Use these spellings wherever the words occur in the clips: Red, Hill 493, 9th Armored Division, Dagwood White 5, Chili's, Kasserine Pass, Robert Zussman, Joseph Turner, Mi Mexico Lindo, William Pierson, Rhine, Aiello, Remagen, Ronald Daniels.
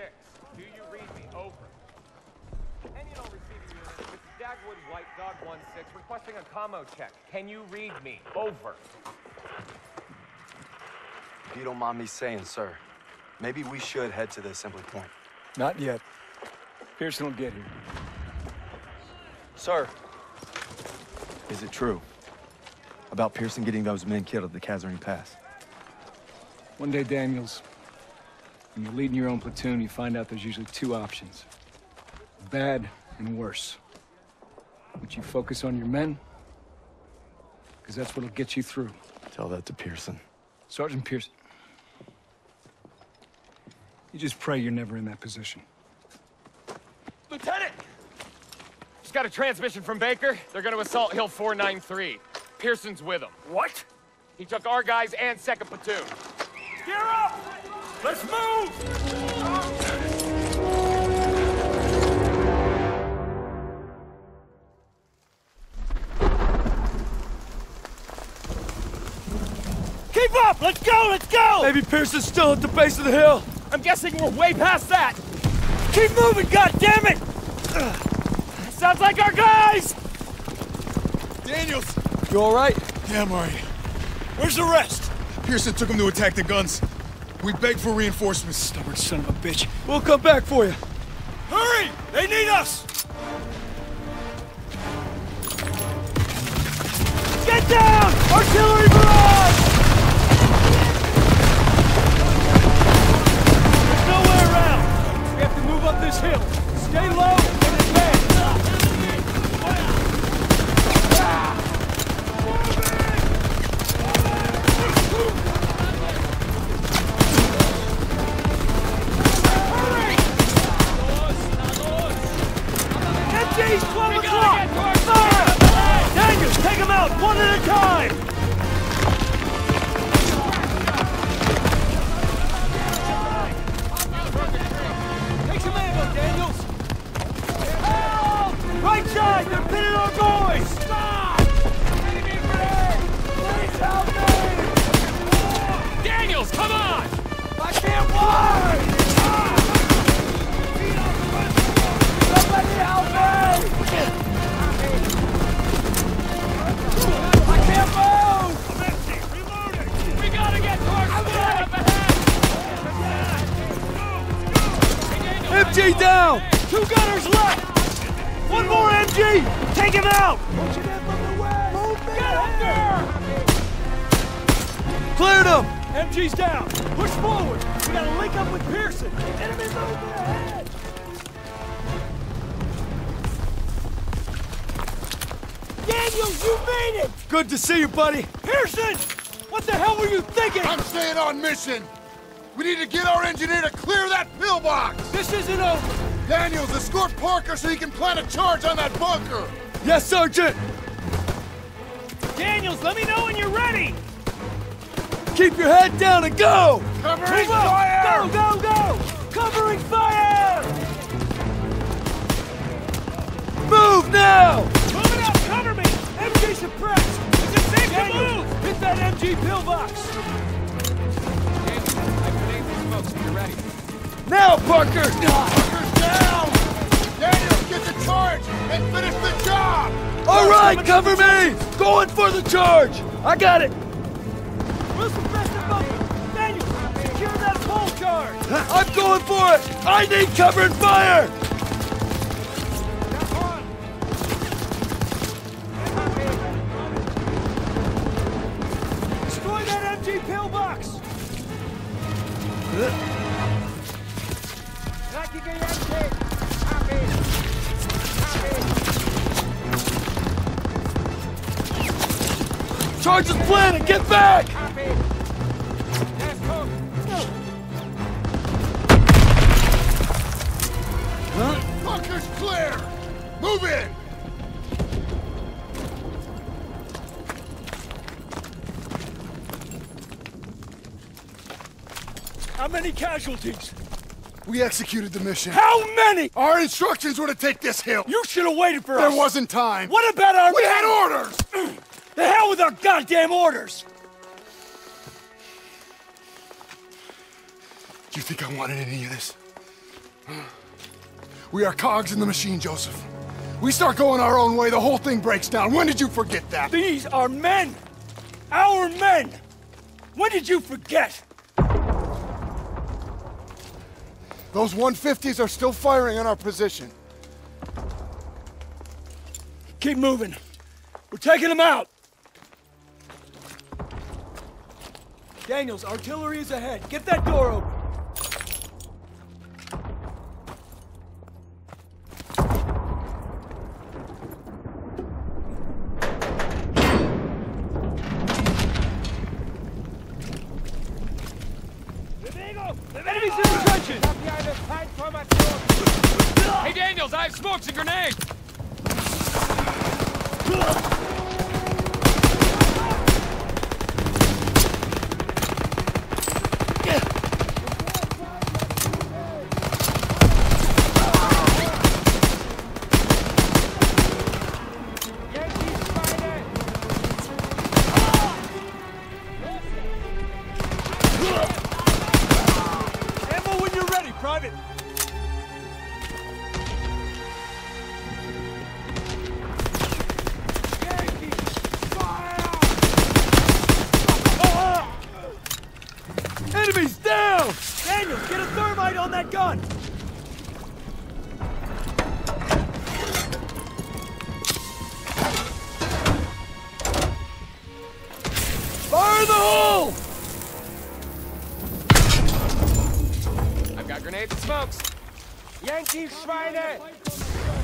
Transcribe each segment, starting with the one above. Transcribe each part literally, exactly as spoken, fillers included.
six. Do you read me? Over. Any and all receiving units, this is Dagwood White Dog one six requesting a commo check. Can you read me? Over. If you don't mind me saying, sir, maybe we should head to the assembly point. Not yet. Pierson will get here. Sir. Is it true about Pierson getting those men killed at the Kasserine Pass? One day, Daniels, when you're leading your own platoon, you find out there's usually two options. Bad and worse. Would you focus on your men? Because that's what'll get you through. Tell that to Pierson. Sergeant Pierson. You just pray you're never in that position. Lieutenant! Just got a transmission from Baker. They're gonna assault Hill four ninety-three. Pearson's with them. What? He took our guys and second platoon. Gear up! Let's move! Keep up! Let's go! Let's go! Maybe Pierson's still at the base of the hill. I'm guessing we're way past that. Keep moving, goddammit! Ugh. Sounds like our guys! Daniels! You all right? Yeah, I'm all right. Where's the rest? Pierson took him to attack the guns. We begged for reinforcements. Stubborn son of a bitch. We'll come back for you. Hurry! They need us! Get down! Artillery barrage! There's nowhere around. We have to move up this hill. Stay low and advance. One at a time! Take some ammo, Daniels! Help! Right side! They're pinning our boys! Stop! Please help me! Daniels, come on! I can't fly! Somebody help me! I'm empty! Reloading! We gotta get towards the road up ahead! Go, go. M G down! Two gunners left! One more M G! Take him out! Get up there! Cleared him! M G's down! Push forward! We gotta link up with Pierson! Enemy movement ahead! Daniels, you made it! Good to see you, buddy. Pierson! What the hell were you thinking? I'm staying on mission. We need to get our engineer to clear that pillbox. This isn't over. Daniels, escort Parker so he can plant a charge on that bunker. Yes, Sergeant. Daniels, let me know when you're ready. Keep your head down and go. Covering fire! Go, go, go! Covering fire! Move now! M G suppressed! It's a safe to move! Hit that M G pillbox! I grenade these folks when you're ready. Now, Parker! Parker's down! Daniels, get the charge and finish the job! All oh, right, cover me! Charge. Going for the charge! I got it! We'll suppress the bunker! Daniels, secure that pole charge! I'm going for it! I need cover and fire! Charge is planted! Get back! Huh? Bunker's clear! Move in! How many casualties? We executed the mission. How many? Our instructions were to take this hill. You should have waited for us. There wasn't time. What about our... We had orders! The hell with our goddamn orders! Do you think I wanted any of this? We are cogs in the machine, Joseph. We start going our own way, the whole thing breaks down. When did you forget that? These are men! Our men! When did you forget? Those one fifties are still firing on our position. Keep moving. We're taking them out! Daniels, artillery is ahead. Get that door open!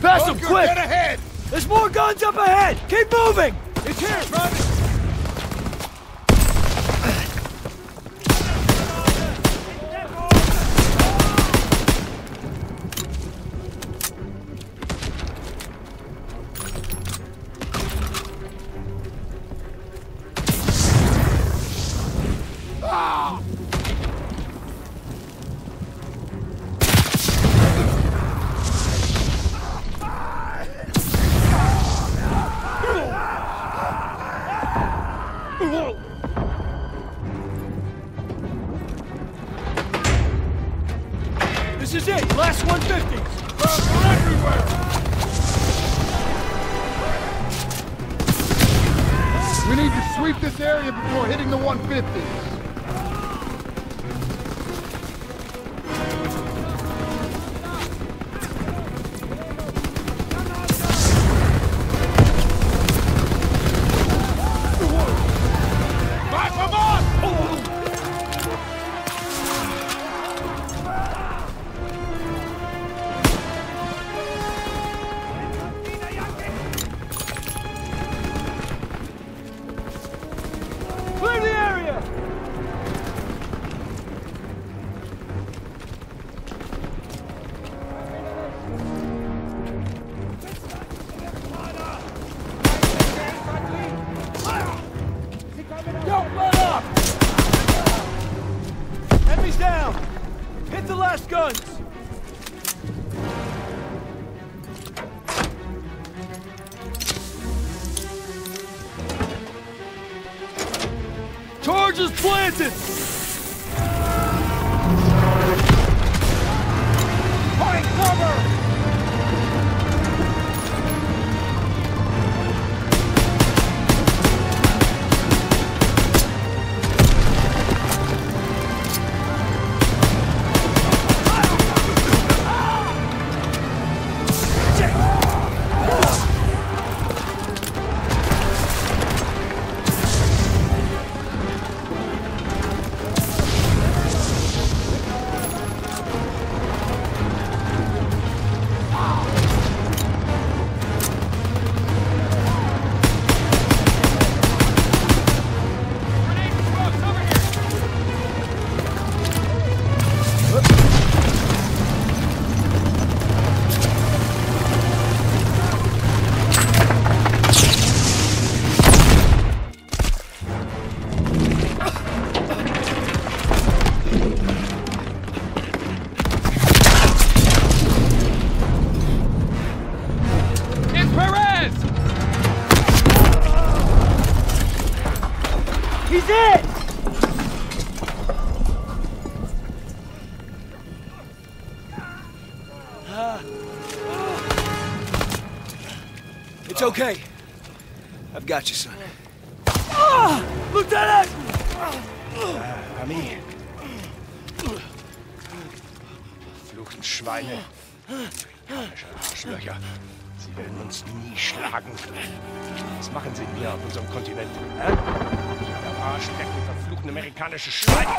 Pass them quick! Get ahead. There's more guns up ahead! Keep moving! It's here, Robert! It's okay. I've got you, son. Lieutenant! Ami. Verfluchten Schweine. Panische Arschlöcher. Sie werden uns nie schlagen können. Was machen sie hier auf unserem Kontinent? Hä? Ich habe ein paar Schrecken, verfluchten amerikanische Schweine.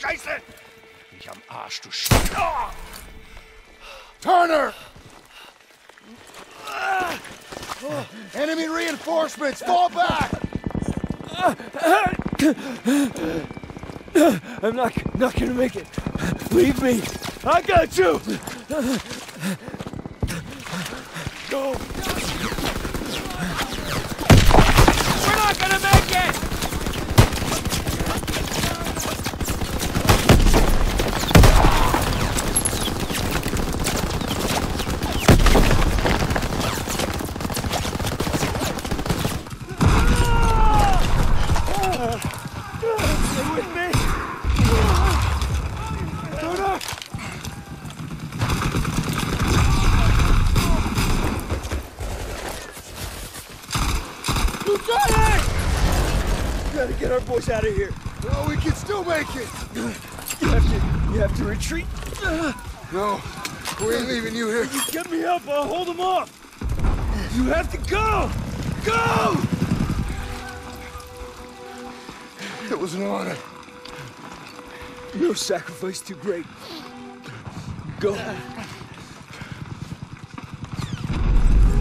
Scheiße! Mich am Arsch, du Scheiße! Turner! Enemy reinforcements! Fall back! I'm not, not gonna make it. Leave me! I got you! Go! We're not gonna make it! Out of here. Oh, we can still make it. You have to, you have to retreat. No, we ain't leaving you here. You get me up, I'll hold them off. You have to go. Go! It was an honor. No sacrifice too great. Go.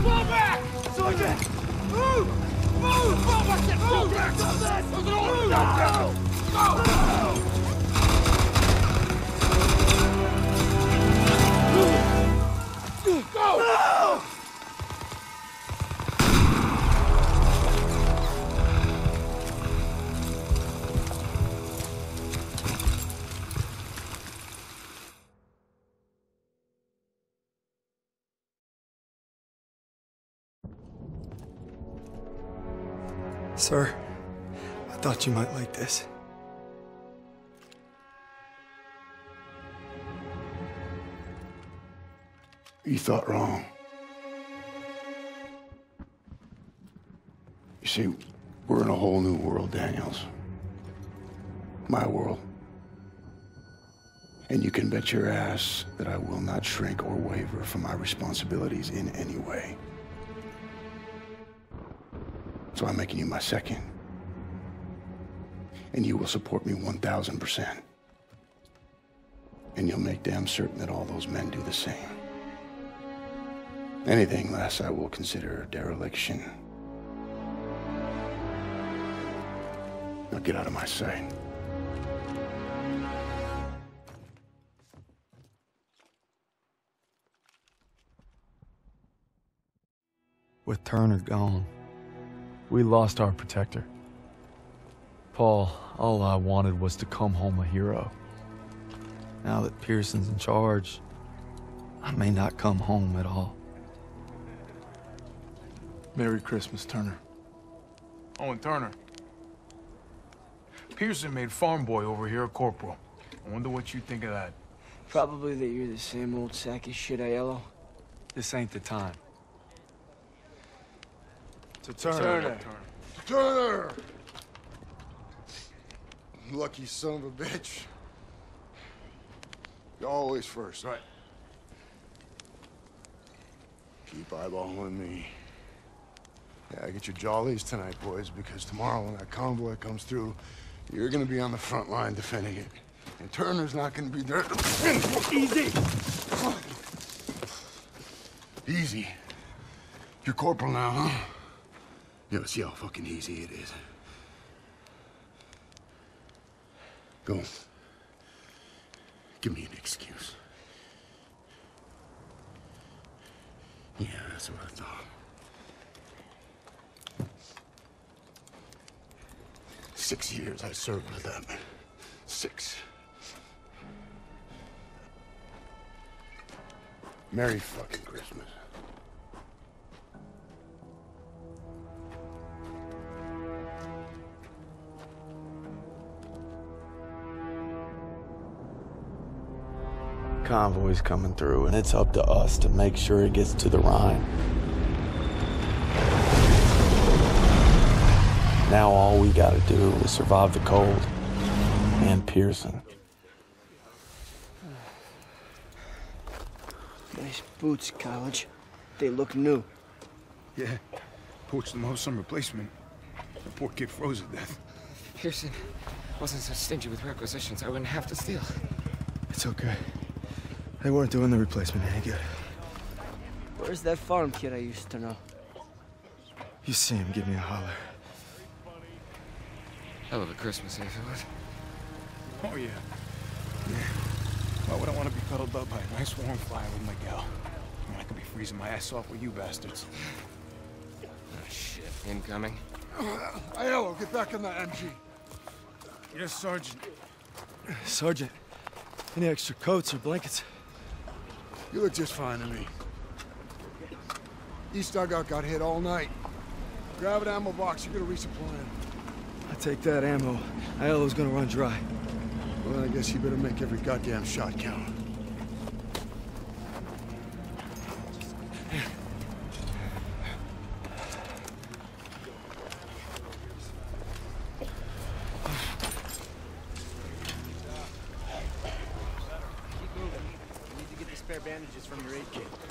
Fall back! Sergeant! Move! Move! Fall back! Get move back! Stop that! Move it all! Go! Go! Go! Go! Go! No! Sir, I thought you might like this. You thought wrong. You see, we're in a whole new world, Daniels. My world. And you can bet your ass that I will not shrink or waver from my responsibilities in any way. So I'm making you my second. And you will support me one thousand percent. And you'll make damn certain that all those men do the same. Anything less I will consider dereliction. Now get out of my sight. With Turner gone, we lost our protector. Paul, all I wanted was to come home a hero. Now that Pierson's in charge, I may not come home at all. Merry Christmas, Turner. Oh, and Turner. Pierson made farm boy over here a corporal. I wonder what you think of that. Probably that you're the same old sack of shit, Aiello. This ain't the time. To Turner. To Turner! Lucky son of a bitch. You're always first, right? Keep eyeballing me. Yeah, get your jollies tonight, boys, because tomorrow when that convoy comes through, you're gonna be on the front line defending it. And Turner's not gonna be there to defend it. Easy! Easy. You're corporal now, huh? You ever see how fucking easy it is? Go. Give me an excuse. Yeah, that's what I thought. Six years I served with them. Six. Merry fucking Christmas. Convoy's coming through, and it's up to us to make sure it gets to the Rhine. Now all we gotta do is survive the cold and Pierson. Nice boots, College. They look new. Yeah, poached them off some replacement. The poor kid froze to death. Pierson wasn't so stingy with requisitions, I wouldn't have to steal. It's okay. They weren't doing the replacement any good. Where's that farm kid I used to know? You see him, give me a holler. Hell of a Christmas, eh, Phyllis? Oh, yeah. Yeah. Why would I want to be cuddled up by a nice warm fire with my gal? I mean, I could be freezing my ass off with you bastards. Oh, shit. Incoming? Aiello, get back in the M G. Yes, Sergeant. Sergeant, any extra coats or blankets? You look just fine to me. East dugout got hit all night. Grab an ammo box, you're gonna resupply it. I take that ammo. Aiello's gonna run dry. Well, I guess you better make every goddamn shot count.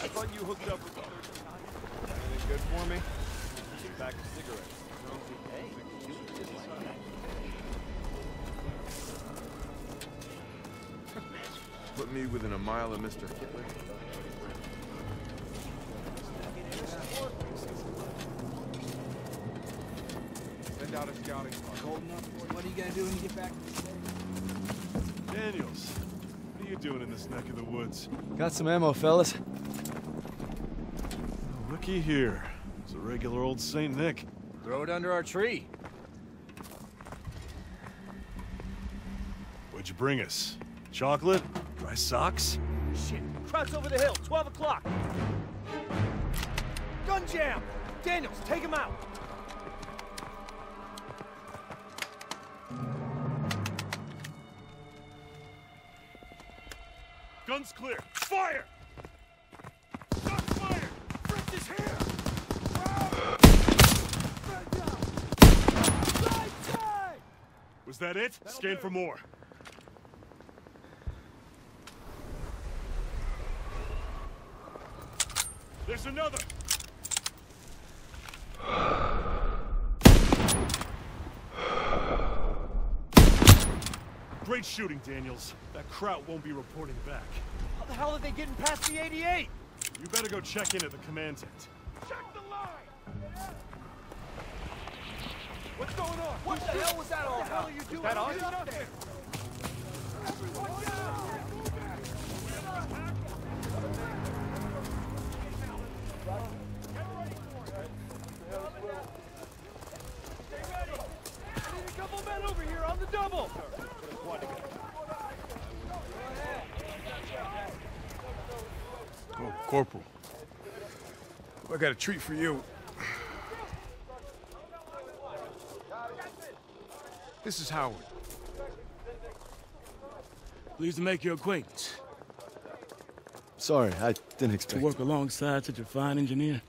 What are you gonna do when you get back? Daniels, what are you doing in this neck of the woods? Got some ammo, fellas. No rookie here. It's a regular old Saint Nick. Throw it under our tree. What'd you bring us? Chocolate? Dry socks? Shit. Crowd's over the hill. twelve o'clock. Gun jam! Daniels, take him out! Guns clear! Fire! Gun fire! Frick is here! Was that it? That'll Scan do. For more. There's another! Great shooting, Daniels. That crowd won't be reporting back. How the hell are they getting past the eighty-eight? You better go check in at the command tent. Check the line! What's going on? What, what the hell was that all about? What the hell are you doing? Is that on? Get up there! Everyone get up there! Move back! Get up! Get ready for it! Stay ready! I need a couple men over here on the double! Oh, Corporal. I got a treat for you. This is Howard. Pleased to make your acquaintance. Sorry, I didn't expect... To work alongside such a fine engineer?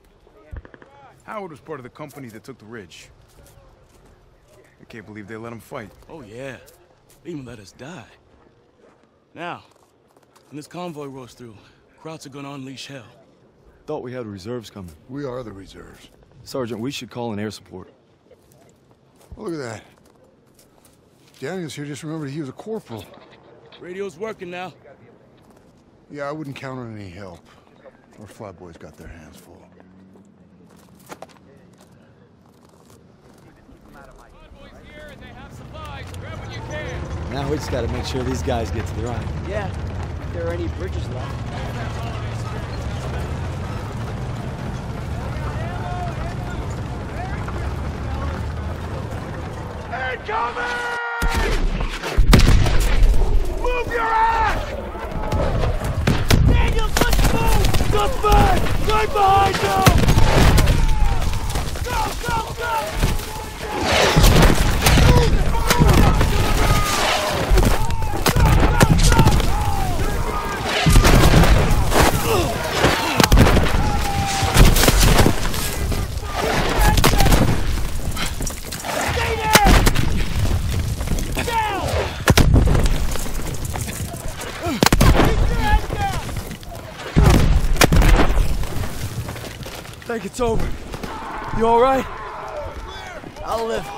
Howard was part of the company that took the ridge. I can't believe they let him fight. Oh, yeah. They even let us die. Now, when this convoy rolls through, Krauts are gonna unleash hell. Thought we had reserves coming. We are the reserves. Sergeant, we should call in air support. Well, look at that. Daniels here just remembered he was a corporal. Radio's working now. Yeah, I wouldn't count on any help. Our flyboys got their hands full. Now we just gotta make sure these guys get to the Rhine. Yeah, if there are any bridges left. Incoming! Move your ass! Daniels, let's move! Come back! Right behind you! Go, go, go! Go, go, go! think it's over. You all right? I'll live.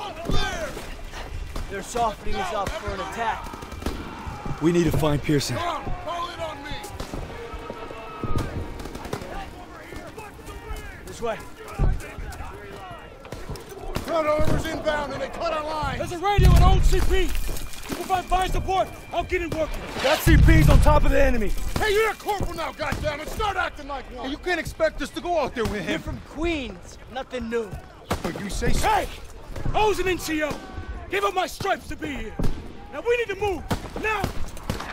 They're softening us up for an attack. We need to find Pierson. This way. Front armor's inbound and they cut our line. There's a radio and old C P. You provide fire support, I'll get it working. That C P's on top of the enemy. Hey, you're a corporal now, goddammit. Start acting like one. Hey, you can't expect us to go out there with him. You're from Queens. Nothing new. But you say so. Hey! O's an N C O. Give up my stripes to be here. Now we need to move. Now!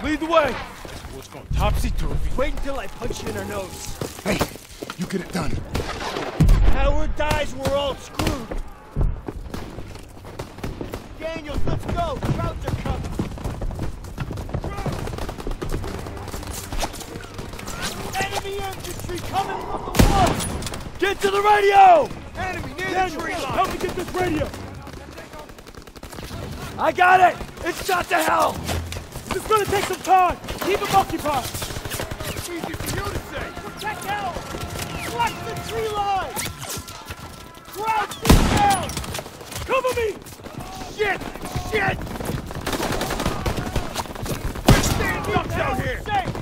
Lead the way. What's going topsy-turvy? Wait until I punch you in her nose. Hey! You get it done. Howard dies, we're all screwed. Daniels, let's go. Crowds are coming. Enemy infantry coming from the woods. Get to the radio. Enemy near Daniels, the tree line. Help me get this radio. I got it. It's shot to hell. It's gonna take some time. Keep them occupied. It's easy for you to say. Protect Howard. Watch the tree line! Crouch down! Cover me! Shit! Shit! We're standing up out here! Safe.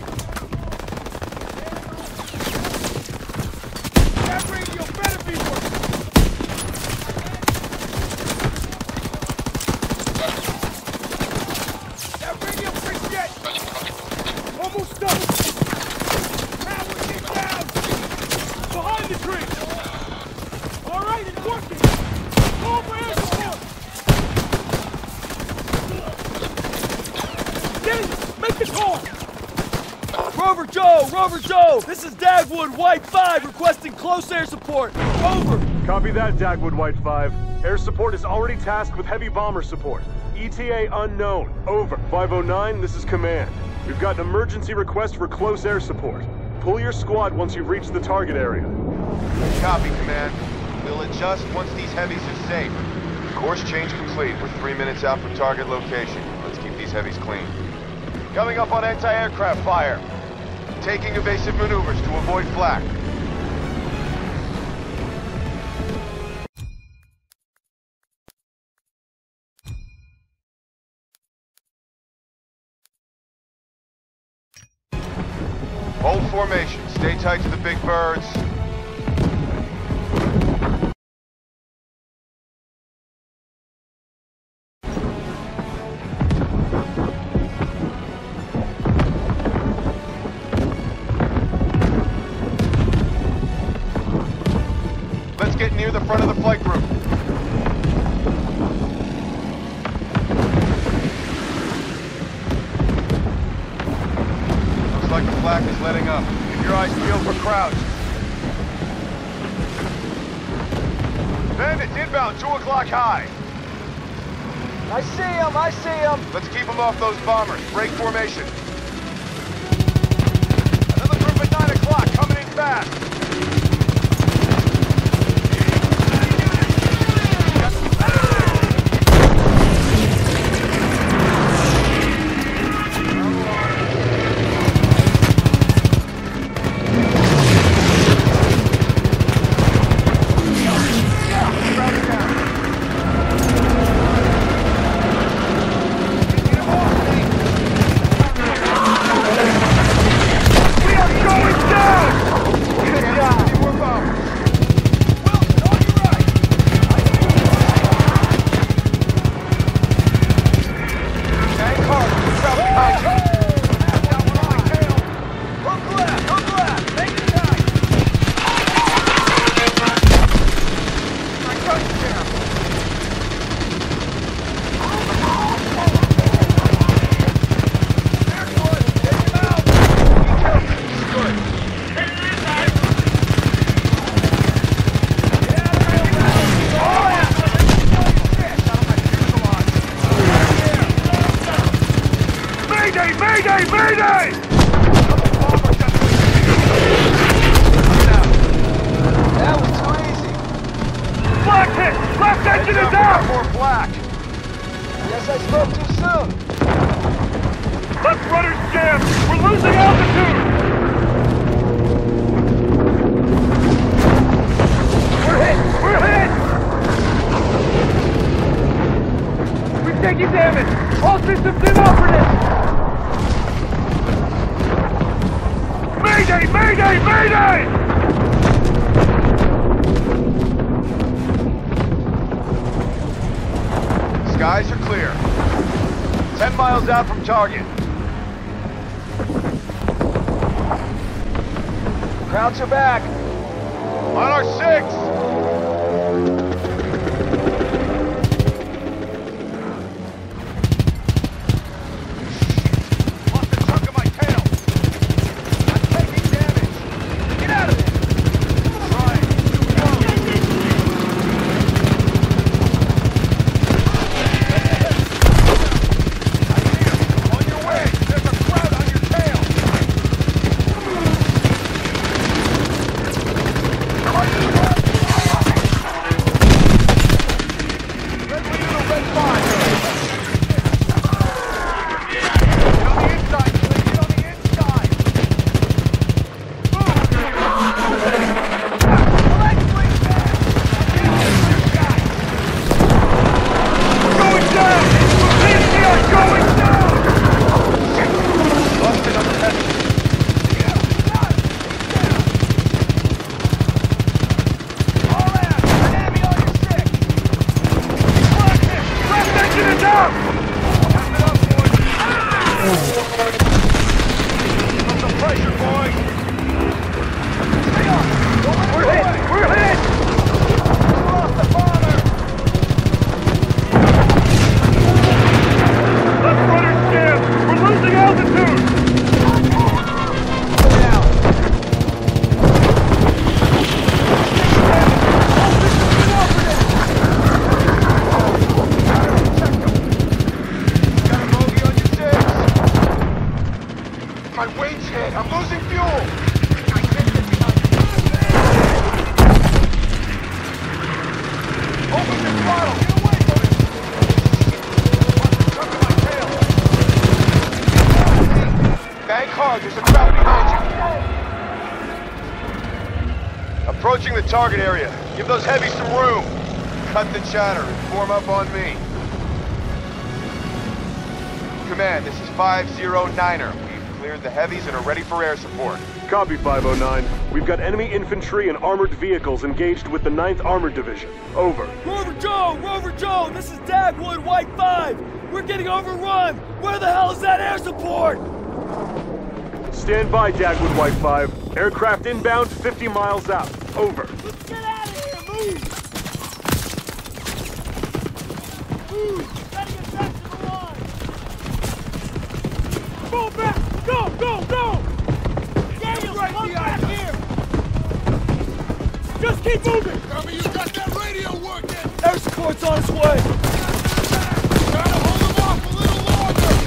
That radio better be working! That radio freaked dead! Almost done! Rover Joe! Rover Joe! This is Dagwood White five requesting close air support. Over! Copy that, Dagwood White five. Air support is already tasked with heavy bomber support. E T A unknown. Over. five oh nine, this is command. We've got an emergency request for close air support. Pull your squad once you've reached the target area. Copy, command. We'll adjust once these heavies are safe. Course change complete. We're three minutes out from target location. Let's keep these heavies clean. Coming up on anti-aircraft fire. Taking evasive maneuvers to avoid flak. Hold formation. Stay tight to the big birds. Let's keep them off those bombers. Break formation. Another group at nine o'clock, coming in fast. Altitude! taking damage! All systems inoperative! Mayday! Mayday! Mayday! Skies are clear. Ten miles out from target. Crowds are back. On our six! Lost the trunk of my tail! I'm taking damage! Get out of there! I'm trying to go! On your way! There's a crowd on your tail! Come on, you guys! Approaching the target area. Give those heavies some room. Cut the chatter and form up on me. Command, this is five oh niner. We've cleared the heavies and are ready for air support. Copy, five oh nine. We've got enemy infantry and armored vehicles engaged with the ninth Armored Division. Over. Rover Joe! Rover Joe! This is Dagwood White five! We're getting overrun! Where the hell is that air support? Stand by, Dagwood White five. Aircraft inbound, fifty miles out. Over. Let's get out of here! Move! Move! Letting us back to the line! Move back! Go! Go! Go! Daniels, right come back here! Just keep moving! Tell me you got that radio working! Air support's on its way! Try to hold them off a little longer!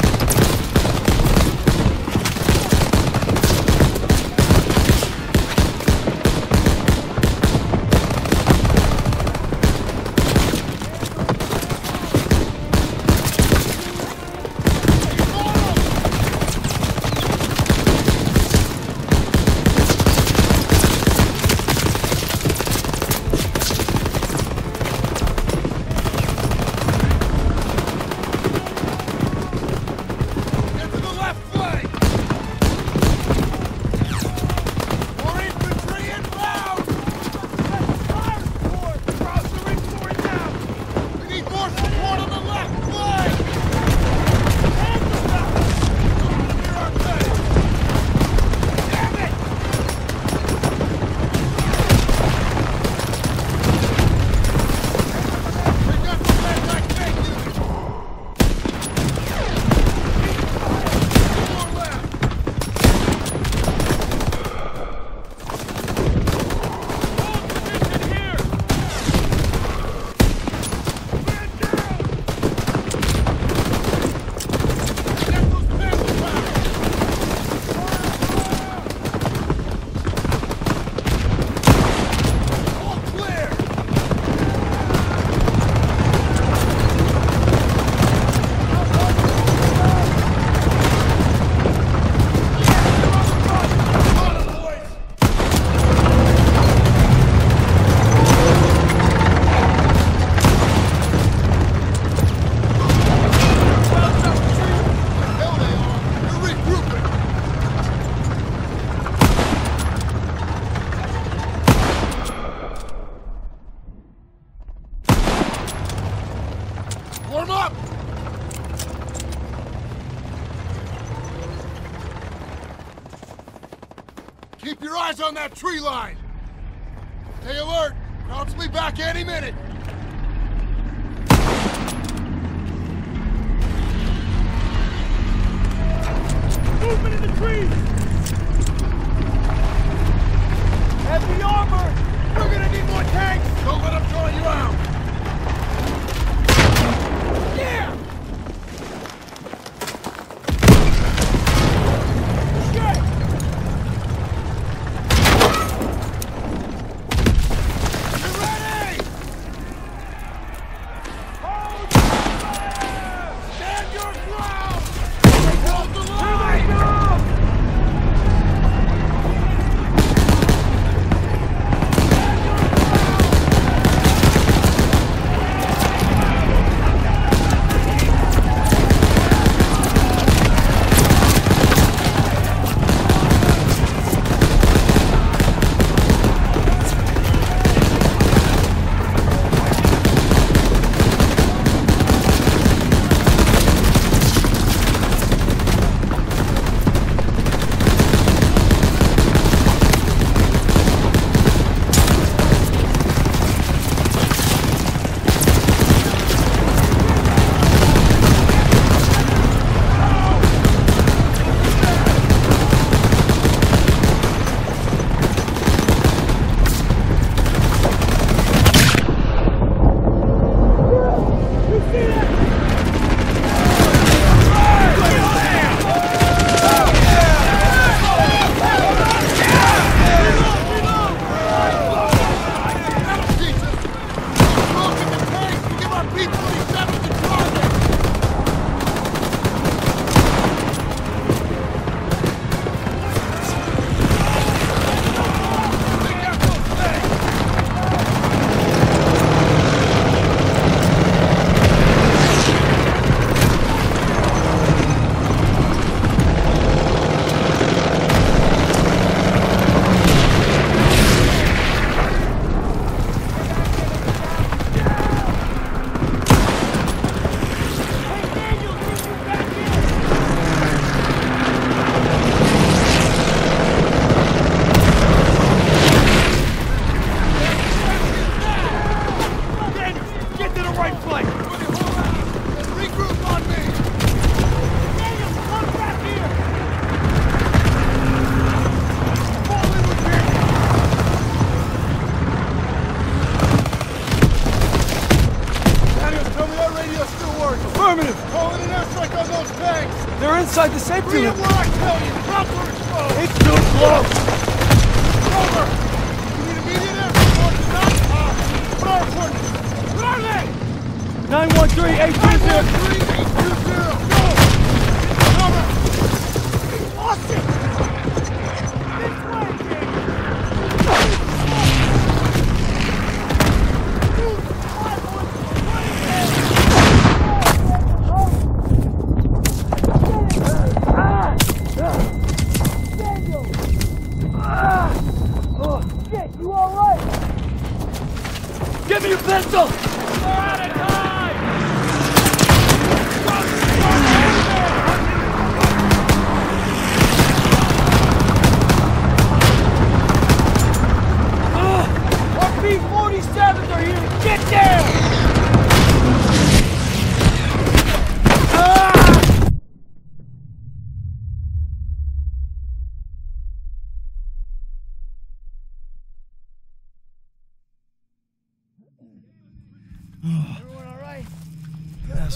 Keep your eyes on that tree line! Stay alert! Crowds will be back any minute! Movement in the trees! Heavy armor! We're gonna need more tanks! Don't let them draw you out! Yeah!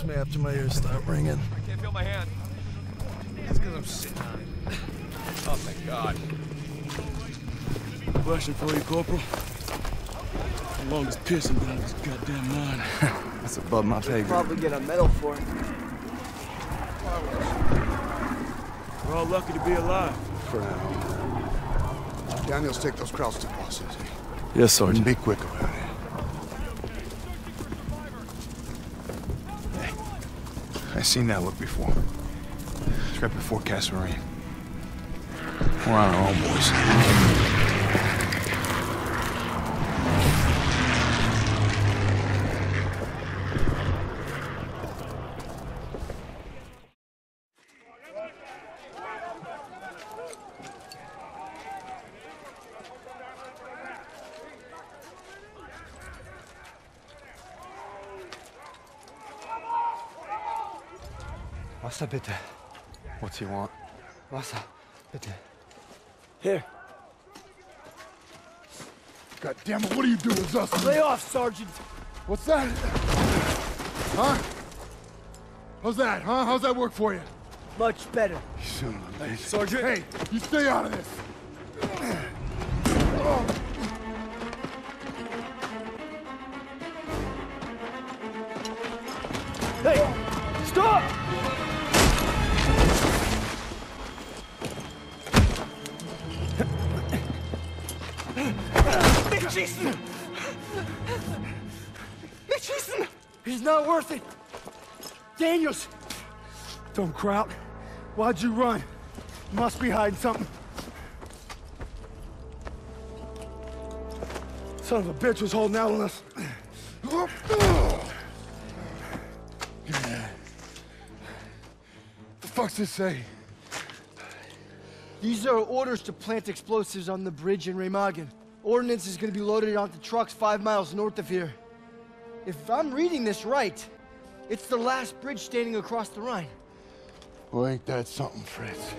Me after my ears stop ringing. I can't feel my hand. That's because I'm sitting on it. Oh, thank God. Question for you, Corporal. How long has Pierson been out of his goddamn mind? That's above my pay grade. Probably get a medal for it. We're all lucky to be alive. For now. Daniels, take those crowds to Pass. Yes, Sergeant. Be quick about it. I've seen that look before. It's right before Kasserine. We're on our own, boys. Wasser, bitte. What do you want? Wasser, bitte. Here. God damn it, what are you doing, Zussman? Lay off, Sergeant! What's that? Huh? How's that, huh? How's that work for you? Much better. You son of a bitch. Sergeant! Hey, you stay out of this! Oh. Hey! Stop! Nicht schießen! Nicht schießen! He's not worth it! Daniels! Don't crowd. Why'd you run? You must be hiding something. Son of a bitch was holding out on us. What the fuck's this say? These are orders to plant explosives on the bridge in Remagen. Ordnance is going to be loaded onto trucks five miles north of here. If I'm reading this right, it's the last bridge standing across the Rhine. Well, ain't that something, Fritz?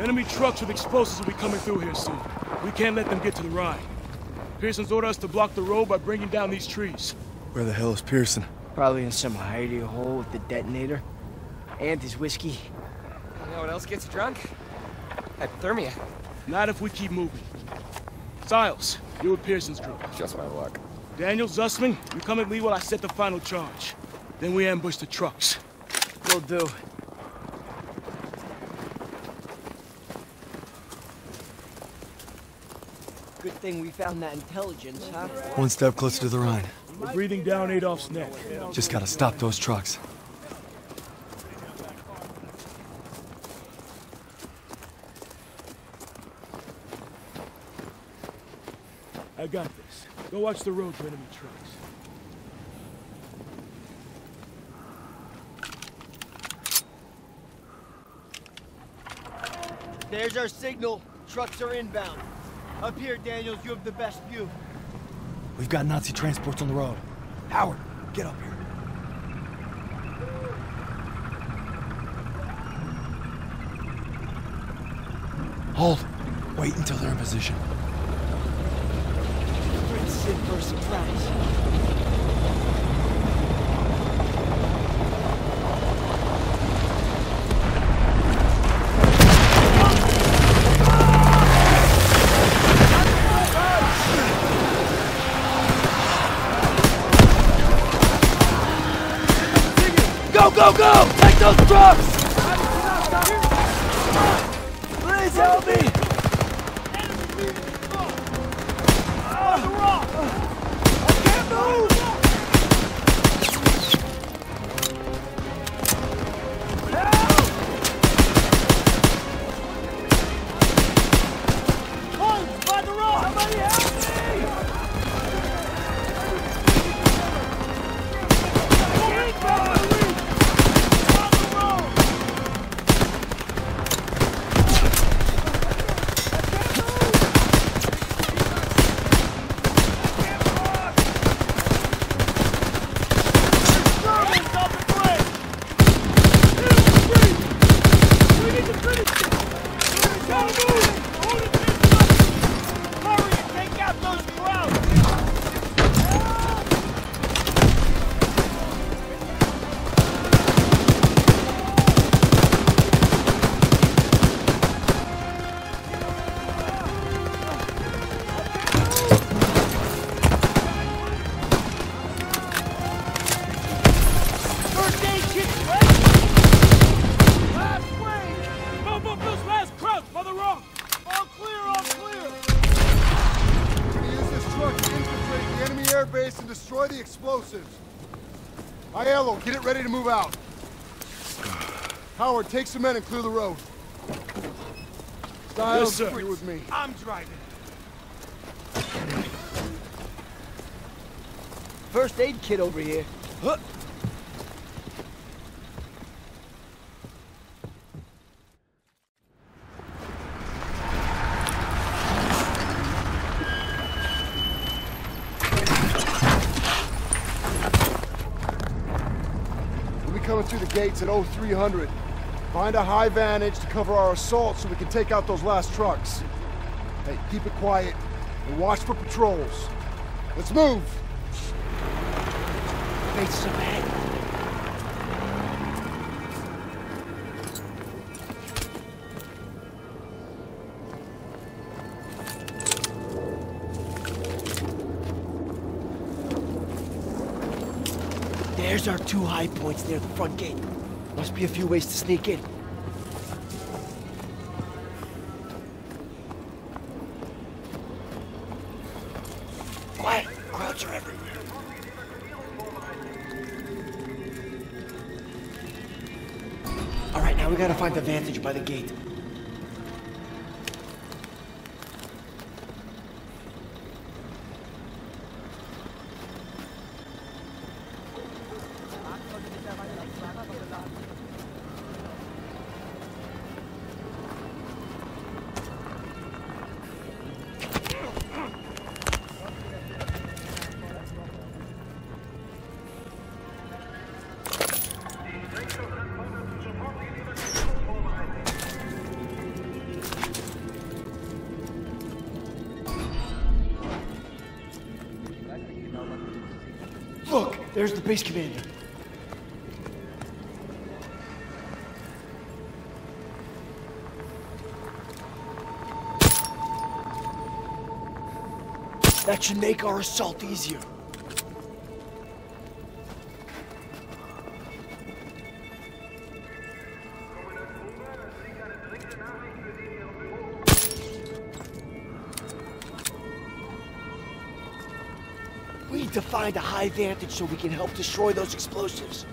Enemy trucks with explosives will be coming through here soon. We can't let them get to the Rhine. Pearson's ordered us to block the road by bringing down these trees. Where the hell is Pierson? Probably in some hidey hole with the detonator. And his whiskey. You know what else gets drunk? Hypothermia. Not if we keep moving. Stiles, you're with Pearson's group. Just my luck. Daniel, Zussman, you come at me while I set the final charge. Then we ambush the trucks. Will do. Good thing we found that intelligence, huh? One step closer to the Rhine. We're breathing down Adolf's neck. Just gotta stop those trucks. I got this. Go watch the road for enemy trucks. There's our signal. Trucks are inbound. Up here, Daniels, you have the best view. We've got Nazi transports on the road. Howard, get up here. Hold. Wait until they're in position. Prince in for a surprise. Go, go! Take those trucks! Please help me! I can't move! Help! Hold! By the rock! Somebody help me! Get it ready to move out. Howard, take some men and clear the road. Stiles, yes, you're with me. I'm driving. First aid kit over here. Huh. coming through the gates at oh three hundred. Find a high vantage to cover our assault so we can take out those last trucks. Hey, keep it quiet and watch for patrols. Let's move! Face some ahead. There's our two high points near the front gate. Must be a few ways to sneak in. Quiet! Crowds are everywhere. Alright, now we gotta find the vantage by the gate. Look, there's the base commander. That should make our assault easier. To find a high vantage so we can help destroy those explosives.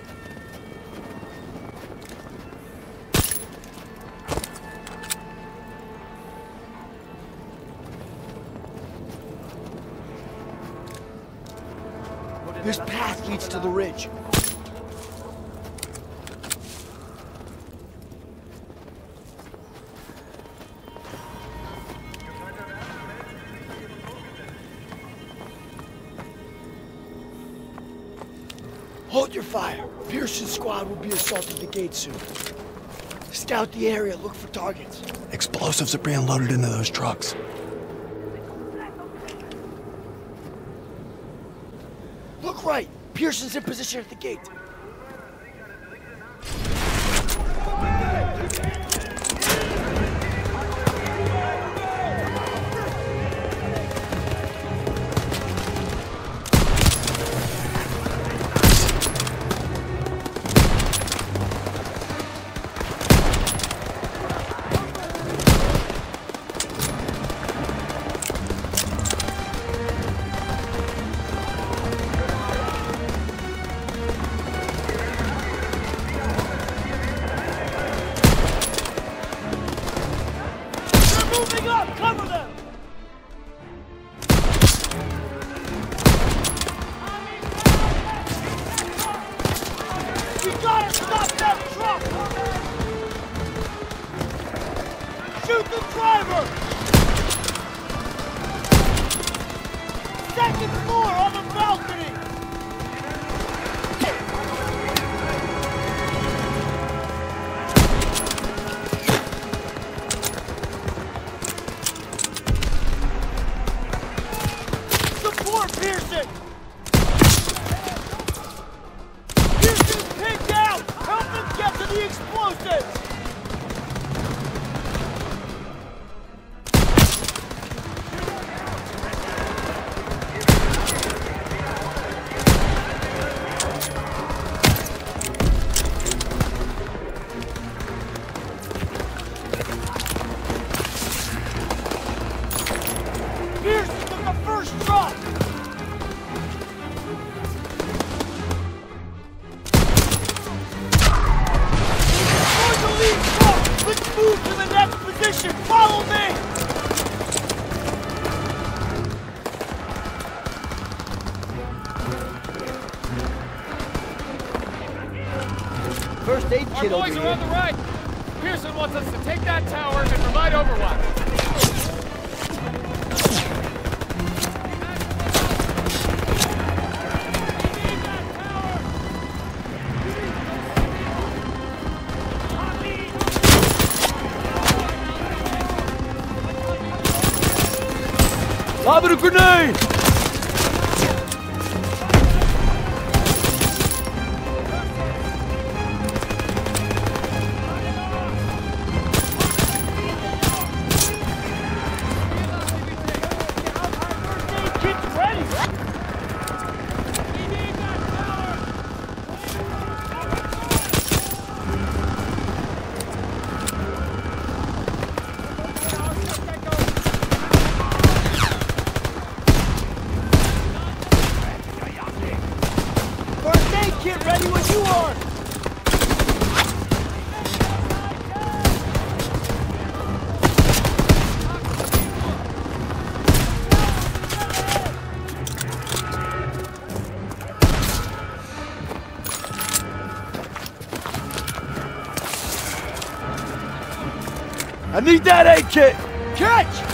This path leads to the ridge. Hold your fire. Pierson's squad will be assaulting the gate soon. Scout the area, look for targets. Explosives are being loaded into those trucks. Look right. Pierson's in position at the gate. Our boys are on the right! Pierson wants us to take that tower and provide overwatch! We need that tower! We need those Rhine! I need that aid kit! Catch!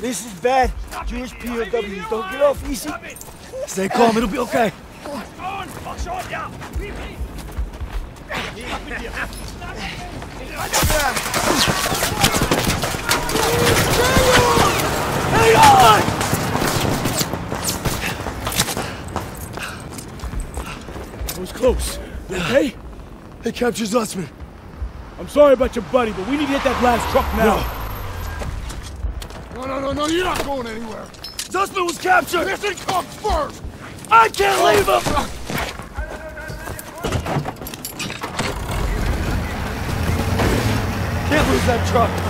This is bad. Jewish P O Ws don't get off easy. Stay calm, it'll be okay. Hang on! That was close. You okay? They captured Zussman. I'm sorry about your buddy, but we need to hit that last truck now. No. No, no, you're not going anywhere. Zussman was captured! Listen, come first! I can't leave him! Can't lose that truck.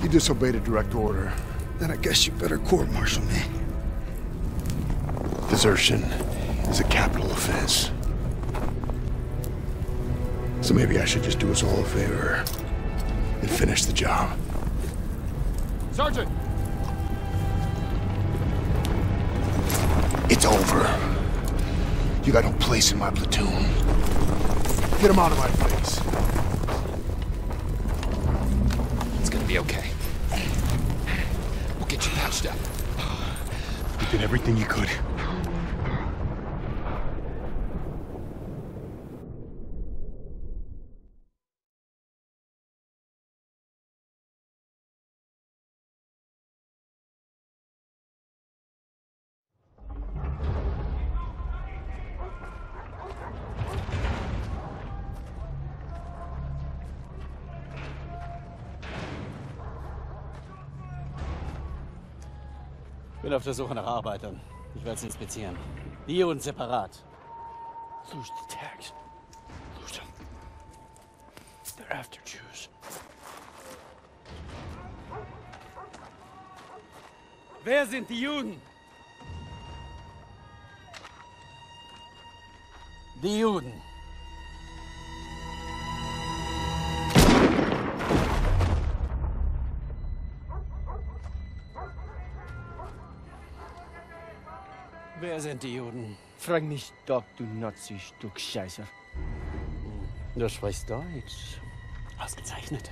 You disobeyed a direct order. Then I guess you better court-martial me. Desertion is a capital offense. So maybe I should just do us all a favor and finish the job. Sergeant! It's over. You got no place in my platoon. Get him out of my place. It's gonna be okay. Get you patched up. You did everything you could. Ich bin auf der Suche nach Arbeitern. Ich werde sie inspizieren. Die und separat. Lose the tags. Lose them. They're after Jews. Wer sind die Juden? Die Juden. Wer sind die Juden? Frag mich doch, du Nazi-Stück Scheiße. Du sprichst Deutsch. Ausgezeichnet.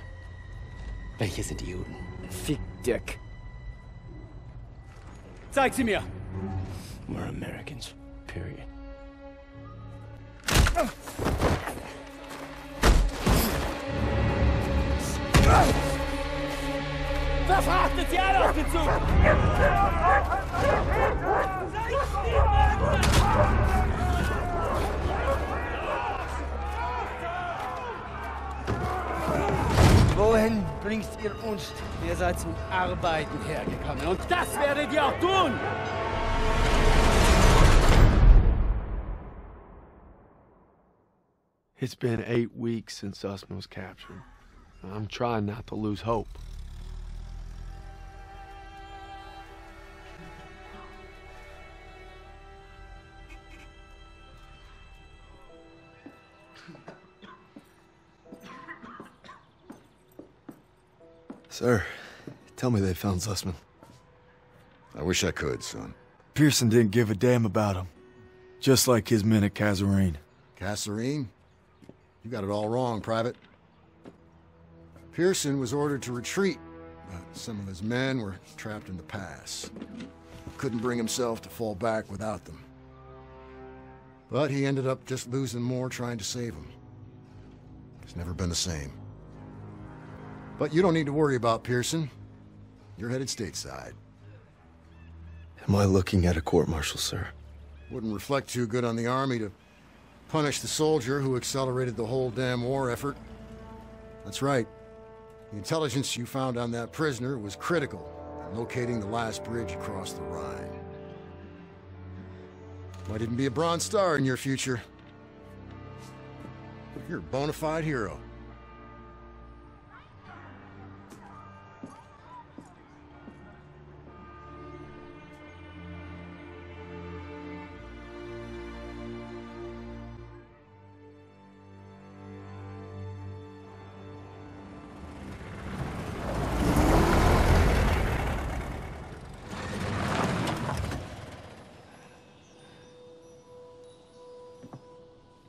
Welche sind die Juden? Fick Dirk. Zeig sie mir! We're Americans. Period. Verhaftet sie alle auf den Zug! Wohin bringt ihr uns? Ihr seid zum Arbeiten hergekommen und das werdet ihr auch tun! It's been eight weeks since Zussman was captured. I'm trying not to lose hope. Sir, tell me they found Zussman. I wish I could, son. Pierson didn't give a damn about him. Just like his men at Kasserine. Kasserine? You got it all wrong, Private. Pierson was ordered to retreat, but some of his men were trapped in the pass. Couldn't bring himself to fall back without them. But he ended up just losing more trying to save them. It's never been the same. But you don't need to worry about Pierson. You're headed stateside. Am I looking at a court-martial, sir? Wouldn't reflect too good on the Army to punish the soldier who accelerated the whole damn war effort. That's right. The intelligence you found on that prisoner was critical in locating the last bridge across the Rhine. Might even be a Bronze Star in your future. You're a bona fide hero.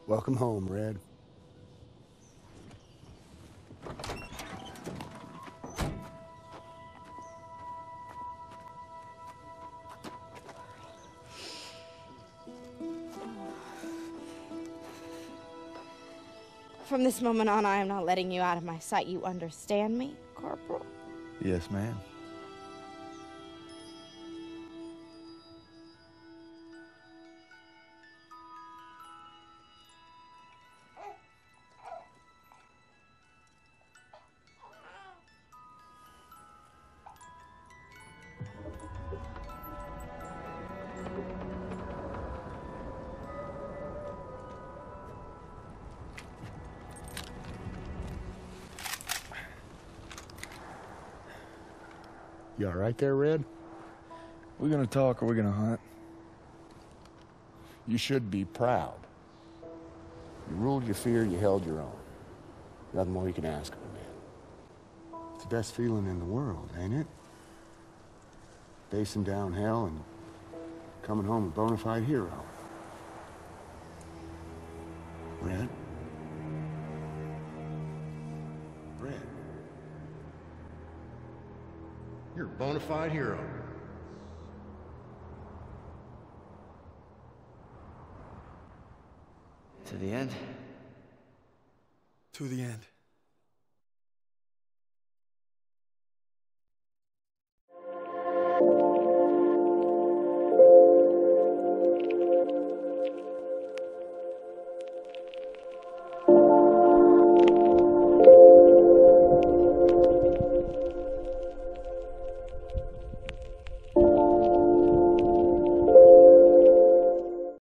Welcome home, Red. From this moment on, I am not letting you out of my sight. You understand me, Corporal? Yes, ma'am. You all right there, Red? We're gonna talk or we're gonna hunt. You should be proud. You ruled your fear, you held your own. Nothing more you can ask of a man. It's the best feeling in the world, ain't it? Facing down hell and coming home a bona fide hero. Red? You're a bona fide hero. To the end. To the end.